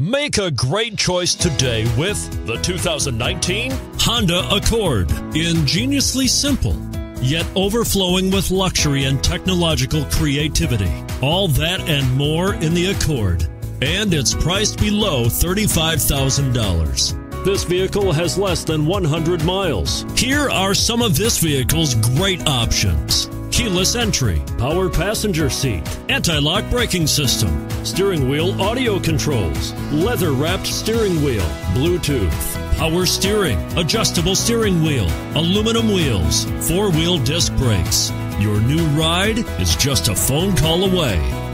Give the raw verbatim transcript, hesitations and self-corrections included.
Make a great choice today with the two thousand nineteen Honda Accord. Ingeniously simple, yet overflowing with luxury and technological creativity. All that and more in the Accord. And it's priced below thirty-five thousand dollars. This vehicle has less than one hundred miles. Here are some of this vehicle's great options: keyless entry, power passenger seat, anti-lock braking system, steering wheel audio controls, leather-wrapped steering wheel, Bluetooth, power steering, adjustable steering wheel, aluminum wheels, four-wheel disc brakes. Your new ride is just a phone call away.